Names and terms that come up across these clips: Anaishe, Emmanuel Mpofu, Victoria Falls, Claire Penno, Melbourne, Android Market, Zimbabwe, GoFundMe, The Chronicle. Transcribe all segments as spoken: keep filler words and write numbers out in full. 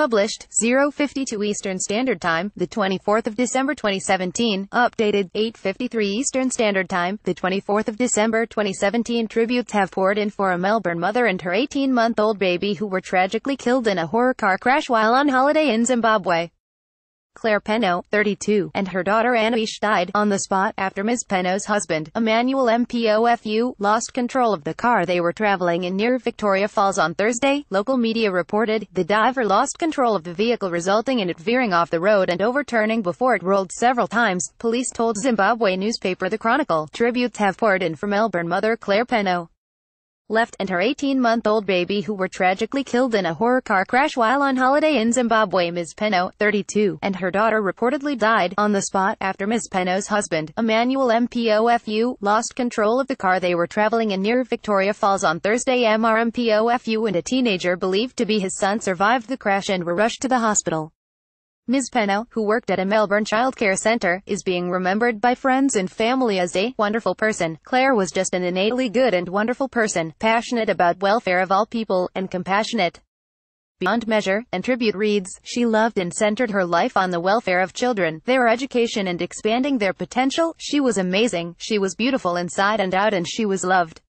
Published, zero fifty-two Eastern Standard Time, the twenty-fourth of December twenty seventeen, updated, eight fifty-three Eastern Standard Time, the twenty-fourth of December twenty seventeen. Tributes have poured in for a Melbourne mother and her eighteen-month-old baby who were tragically killed in a horror car crash while on holiday in Zimbabwe. Claire Penno, thirty-two, and her daughter Anaishe died on the spot after Miz Penno's husband, Emmanuel Mpofu, lost control of the car they were traveling in near Victoria Falls on Thursday, local media reported. The diver lost control of the vehicle, resulting in it veering off the road and overturning before it rolled several times, police told Zimbabwe newspaper The Chronicle. Tributes have poured in for Melbourne mother Claire Penno, left, and her eighteen-month-old baby who were tragically killed in a horror car crash while on holiday in Zimbabwe. Miz Penno, thirty-two, and her daughter reportedly died on the spot after Miz Penno's husband, Emmanuel Mpofu, lost control of the car they were traveling in near Victoria Falls on Thursday. Mister Mpofu and a teenager believed to be his son survived the crash and were rushed to the hospital. Miz Penno, who worked at a Melbourne childcare centre, is being remembered by friends and family as a wonderful person. Claire was just an innately good and wonderful person, passionate about welfare of all people, and compassionate beyond measure, and tribute reads, she loved and centred her life on the welfare of children, their education and expanding their potential. She was amazing, she was beautiful inside and out, and she was loved.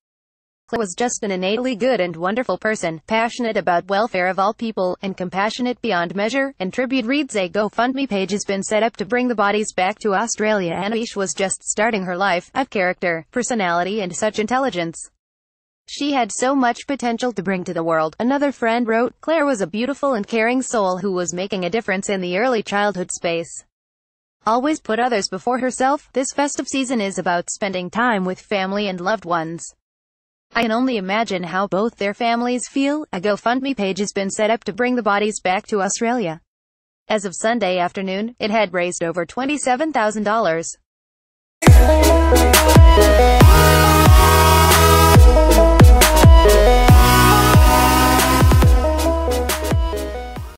Claire was just an innately good and wonderful person, passionate about welfare of all people, and compassionate beyond measure, and tribute reads, a GoFundMe page has been set up to bring the bodies back to Australia. Anaishe was just starting her life. I've character, personality and such intelligence. She had so much potential to bring to the world, another friend wrote. Claire was a beautiful and caring soul who was making a difference in the early childhood space. Always put others before herself. This festive season is about spending time with family and loved ones. I can only imagine how both their families feel. A GoFundMe page has been set up to bring the bodies back to Australia. As of Sunday afternoon, it had raised over twenty-seven thousand dollars.